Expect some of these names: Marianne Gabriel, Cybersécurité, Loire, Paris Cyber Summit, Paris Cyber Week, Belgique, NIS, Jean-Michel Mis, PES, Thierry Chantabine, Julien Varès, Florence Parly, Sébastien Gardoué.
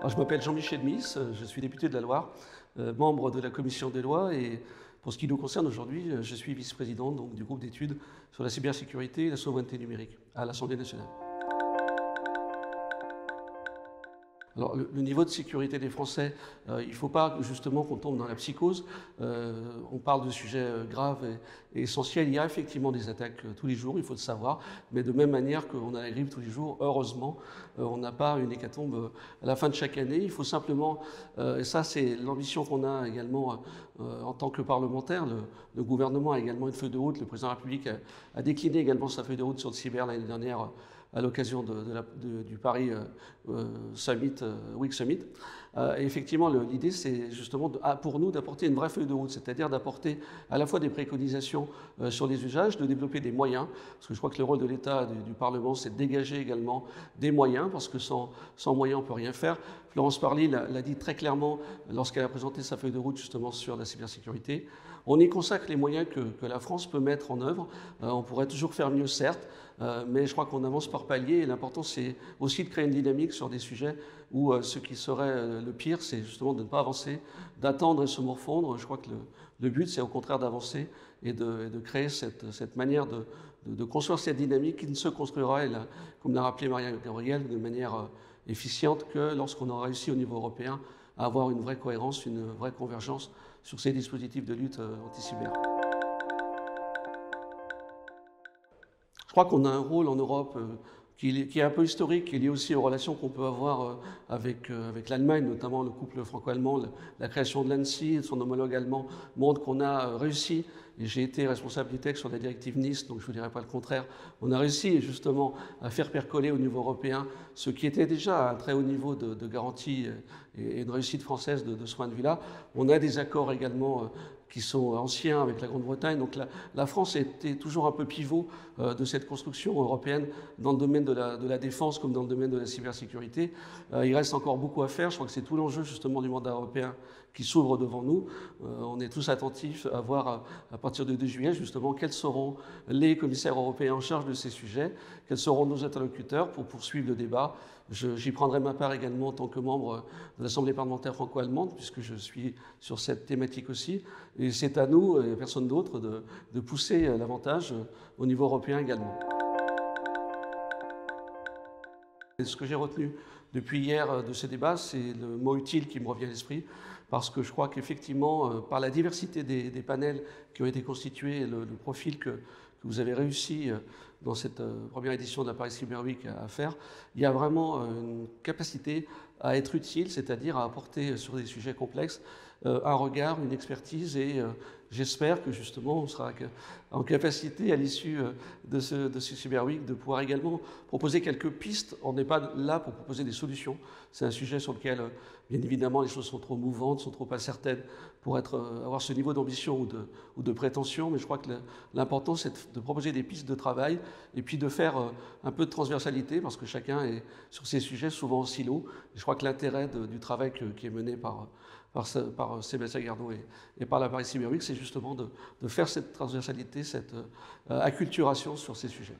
Alors, je m'appelle Jean-Michel Mis, je suis député de la Loire, membre de la commission des lois et pour ce qui nous concerne aujourd'hui, je suis vice-président du groupe d'études sur la cybersécurité et la souveraineté numérique à l'Assemblée nationale. Alors, le niveau de sécurité des Français, il ne faut pas justement qu'on tombe dans la psychose. On parle de sujets graves et essentiels. Il y a effectivement des attaques tous les jours, il faut le savoir. Mais de même manière qu'on a la grippe tous les jours, heureusement, on n'a pas une hécatombe à la fin de chaque année. Il faut simplement, et ça c'est l'ambition qu'on a également en tant que parlementaire, le gouvernement a également une feuille de route. Le président de la République a décliné également sa feuille de route sur le cyber l'année dernière à l'occasion du Paris Summit, Week Summit. Et effectivement, l'idée, c'est justement pour nous d'apporter une vraie feuille de route, c'est-à-dire d'apporter à la fois des préconisations sur les usages, de développer des moyens, parce que je crois que le rôle de l'État, du Parlement, c'est de dégager également des moyens, parce que sans moyens, on ne peut rien faire. Florence Parly l'a dit très clairement lorsqu'elle a présenté sa feuille de route justement sur la cybersécurité. On y consacre les moyens que la France peut mettre en œuvre. On pourrait toujours faire mieux, certes, mais je crois qu'on avance par palier et l'important, c'est aussi de créer une dynamique sur des sujets où ce qui serait le pire, c'est justement de ne pas avancer, d'attendre et se morfondre. Je crois que le but, c'est au contraire d'avancer et de créer cette manière de construire cette dynamique qui ne se construira, comme l'a rappelé Marianne Gabriel, de manière efficiente que lorsqu'on aura réussi au niveau européen à avoir une vraie cohérence, une vraie convergence sur ces dispositifs de lutte anti-cyber. Je crois qu'on a un rôle en Europe qui est un peu historique, qui est lié aussi aux relations qu'on peut avoir avec l'Allemagne, notamment le couple franco-allemand. La création de l'ANSSI et son homologue allemand montre qu'on a réussi, et j'ai été responsable du texte sur la directive NIS, donc je ne vous dirai pas le contraire, on a réussi justement à faire percoler au niveau européen ce qui était déjà à un très haut niveau de garantie et de réussite française de ce point de vue-là. On a des accords également qui sont anciens avec la Grande-Bretagne. Donc la France était toujours un peu pivot de cette construction européenne dans le domaine de la défense comme dans le domaine de la cybersécurité. Il reste encore beaucoup à faire. Je crois que c'est tout l'enjeu justement du mandat européen qui s'ouvre devant nous. On est tous attentifs à voir à partir de 2 juillet justement quels seront les commissaires européens en charge de ces sujets, quels seront nos interlocuteurs pour poursuivre le débat. J'y prendrai ma part également en tant que membre de l'Assemblée parlementaire franco-allemande puisque je suis sur cette thématique aussi. Et c'est à nous et à personne d'autre de pousser l'avantage au niveau européen également. Et ce que j'ai retenu depuis hier de ces débats, c'est le mot utile qui me revient à l'esprit, parce que je crois qu'effectivement, par la diversité des panels qui ont été constitués, le profil que vous avez réussi dans cette première édition de la Paris Cyberbic à faire, il y a vraiment une capacité à être utile, c'est-à-dire à apporter sur des sujets complexes un regard, une expertise et j'espère que justement on sera en capacité à l'issue de ce Cyberweek de pouvoir également proposer quelques pistes. On n'est pas là pour proposer des solutions, c'est un sujet sur lequel bien évidemment les choses sont trop mouvantes, sont trop incertaines pour avoir ce niveau d'ambition ou de prétention, mais je crois que l'important c'est de proposer des pistes de travail et puis de faire un peu de transversalité parce que chacun est sur ces sujets souvent en silo. Je crois que l'intérêt du travail qui est mené par Sébastien Gardoué et par la Paris Cyberbic, c'est justement de faire cette transversalité, cette acculturation sur ces sujets.